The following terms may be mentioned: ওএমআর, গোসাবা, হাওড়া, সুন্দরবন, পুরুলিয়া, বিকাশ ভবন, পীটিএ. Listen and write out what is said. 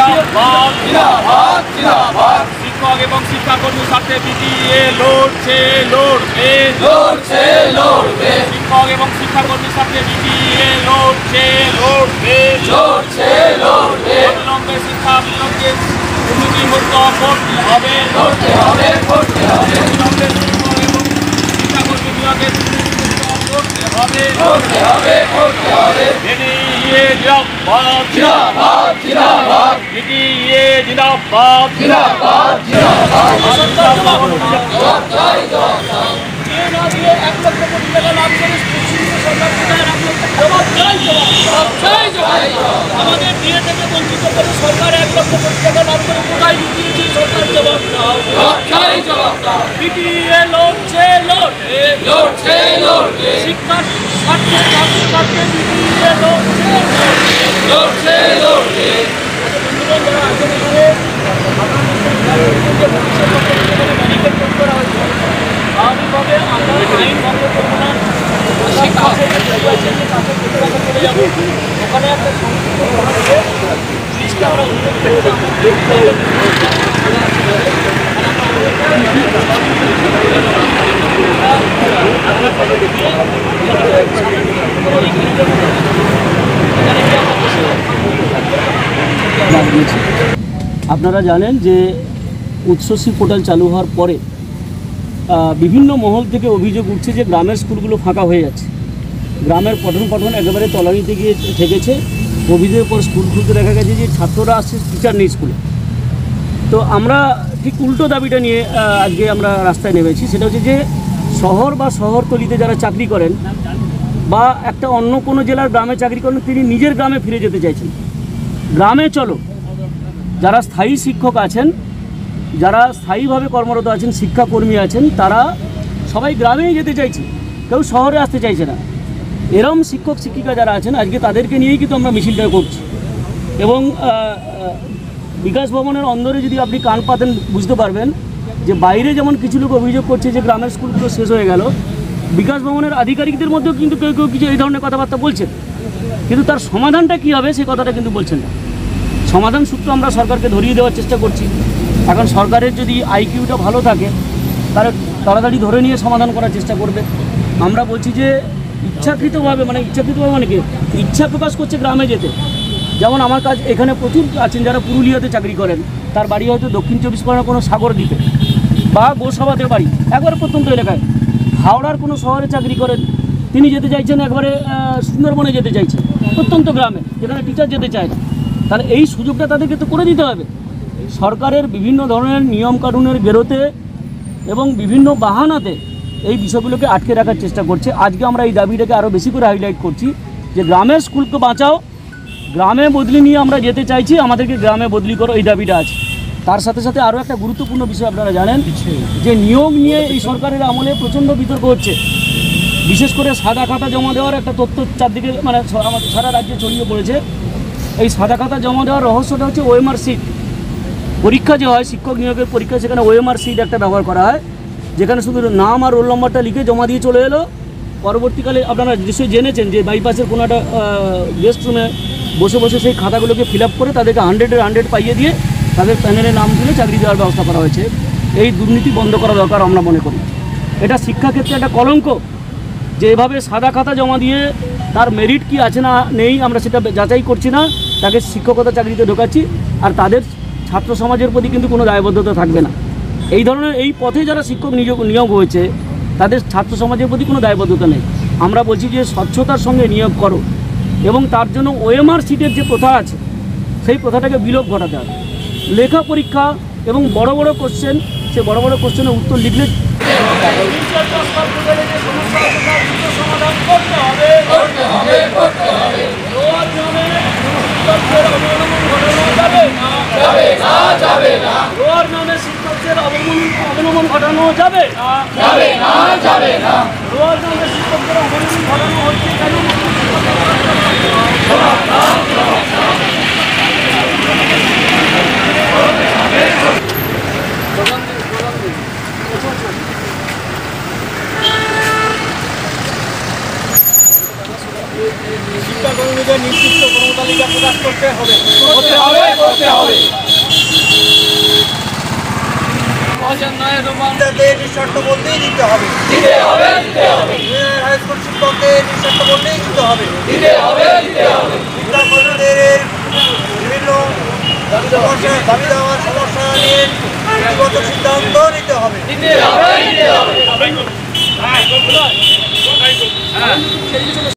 शिक्षक एवं शिक्षाकर्मी साथे पीटीए लड़ছে লড়বে লড়ছে লড়বে শিক্ষক এবং শিক্ষাকর্মী সাথে পীটিএ লড়ছে লড়বে লড়ছে লড়বে অবিলম্বে শিক্ষা বিভাগের ভূমিকা মুক্ত করতে হবে লড়তে হবে করতে হবে অবিলম্বে শিক্ষক এবং শিক্ষাকর্মী বিভাগের করতে হবে করতে হবে করতে হবে পীটিএ জিন্দাবাদ জিন্দাবাদ জিন্দাবাদ পীটিএ জিন্দাবাদ জিন্দাবাদ জিন্দাবাদ জিন্দাবাদ আপনারা জানেন যে উচ্চশিক্ষা পোর্টাল চালু হওয়ার পরে বিভিন্ন মহল থেকে অভিযোগ উঠছে যে গ্রামের স্কুলগুলো ফাঁকা হয়ে যাচ্ছে, গ্রামের পঠন পাঠন একেবারে তলানিতে গিয়ে ঠেকেছে। অভিযোগের পর স্কুল খুলতে দেখা গেছে যে ছাত্ররা আসছে, টিচার নেই স্কুলে। তো আমরা ঠিক উল্টো দাবিটা নিয়ে আজকে আমরা রাস্তায় নেমেছি। সেটা হচ্ছে যে শহর বা শহরতলিতে যারা চাকরি করেন বা একটা অন্য কোনো জেলার গ্রামে চাকরি করেন, তিনি নিজের গ্রামে ফিরে যেতে চাইছেন। গ্রামে চলো, যারা স্থায়ী শিক্ষক আছেন, যারা স্থায়ীভাবে কর্মরত আছেন, শিক্ষাকর্মী আছেন, তারা সবাই গ্রামেই যেতে চাইছে, কেউ শহরে আসতে চাইছে না। এরম শিক্ষক শিক্ষিকা যারা আছেন, আজকে তাদেরকে নিয়েই কিন্তু আমরা মিছিলটা করছি। এবং বিকাশ ভবনের অন্দরে যদি আপনি কান পাতেন বুঝতে পারবেন যে বাইরে যেমন কিছু লোক অভিযোগ করছে যে গ্রামের স্কুলগুলো শেষ হয়ে গেল, বিকাশ ভবনের আধিকারিকদের মধ্যেও কিন্তু কেউ কেউ কিছু এই ধরনের কথাবার্তা বলছেন, কিন্তু তার সমাধানটা কী হবে সেই কথাটা কিন্তু বলছেন না। সমাধান সূত্র আমরা সরকারকে ধরিয়ে দেওয়ার চেষ্টা করছি। এখন সরকারের যদি আইকিউটা ভালো থাকে তাহলে তাড়াতাড়ি ধরে নিয়ে সমাধান করার চেষ্টা করবে। আমরা বলছি যে ইচ্ছাকৃতভাবে, মানে ইচ্ছাকৃতভাবে মানে কি, ইচ্ছা প্রকাশ করছে গ্রামে যেতে। যেমন আমার কাজ এখানে প্রচুর আছেন যারা পুরুলিয়াতে চাকরি করেন, তার বাড়ি হয়তো দক্ষিণ চব্বিশ পরগনার কোনো সাগর দ্বীপে বা গোসাবাতে বাড়ি, একবারে প্রত্যন্ত এলাকায়। হাওড়ার কোনো শহরে চাকরি করেন, তিনি যেতে চাইছেন একবারে সুন্দরবনে যেতে চাইছেন, প্রত্যন্ত গ্রামে যেখানে টিচার যেতে চায়। তাহলে এই সুযোগটা তাদেরকে তো করে দিতে হবে। সরকারের বিভিন্ন ধরনের নিয়মকানুনের বিরুদ্ধে এবং বিভিন্ন বাহানাতে এই বিষয়গুলোকে আটকে রাখার চেষ্টা করছে। আজকে আমরা এই দাবিটাকে আরও বেশি করে হাইলাইট করছি যে গ্রামের স্কুলকে বাঁচাও, গ্রামে বদলি নিয়ে আমরা যেতে চাইছি, আমাদেরকে গ্রামে বদলি করো, এই দাবিটা আছে। তার সাথে সাথে আরও একটা গুরুত্বপূর্ণ বিষয় আপনারা জানেন যে নিয়োগ নিয়ে এই সরকারের আমলে প্রচণ্ড বিতর্ক হচ্ছে। বিশেষ করে সাদা খাতা জমা দেওয়ার একটা তথ্য চারদিকে, মানে আমাদের সারা রাজ্যে ছড়িয়ে পড়েছে। এই সাদা খাতা জমা দেওয়ার রহস্যটা হচ্ছে ওএমআর সিট। পরীক্ষা যে হয় শিক্ষক নিয়োগের পরীক্ষা, সেখানে ওএমআর সিট একটা ব্যবহার করা হয়, যেখানে শুধু নাম আর রোল নম্বরটা লিখে জমা দিয়ে চলে এলো। পরবর্তীকালে আপনারা নিশ্চয়ই জেনেছেন যে বাইপাসের কোনো একটা গেস্ট রুমে বসে বসে সেই খাতাগুলোকে ফিল আপ করে তাদেরকে 100-এর 100 পাইয়ে দিয়ে তাদের প্যানেলে নাম তুলে চাকরি দেওয়ার ব্যবস্থা করা হয়েছে। এই দুর্নীতি বন্ধ করা দরকার আমরা মনে করি। এটা শিক্ষাক্ষেত্রে একটা কলঙ্ক যে এভাবে সাদা খাতা জমা দিয়ে তার মেরিট কি আছে না নেই আমরা সেটা যাচাই করছি না, তাকে শিক্ষকতা চাকরিতে ঢোকাচ্ছি। আর তাদের ছাত্র সমাজের প্রতি কিন্তু কোনো দায়বদ্ধতা থাকবে না। এই ধরনের এই পথে যারা শিক্ষক নিয়োগ হয়েছে তাদের ছাত্র সমাজের প্রতি কোনো দায়বদ্ধতা নেই। আমরা বলছি যে স্বচ্ছতার সঙ্গে নিয়োগ করো এবং তার জন্য ওএমআর সিটের যে প্রথা আছে সেই প্রথাটাকে বিলোপ ঘটাতে হবে। লেখা পরীক্ষা এবং বড় বড় কোশ্চেন, সে বড় বড় কোশ্চেনের উত্তর লিখলে অবনমন ঘটানো যাবে না। রোয়ার নামে শিক্ষকদের অবনমন ঘটানো হচ্ছে কেন? শিক্ষা কর্মীদের নির্দিষ্ট কর্মতালিকা প্রকাশ করতে হবে। হাইস্কুল শিক্ষকদের নিঃস্বার্থ বলতেই দিতে হবে। শিক্ষাকর্মীদের বিভিন্ন দাবি দেওয়ার সমস্যা নিয়ে সিদ্ধান্ত নিতে হবে।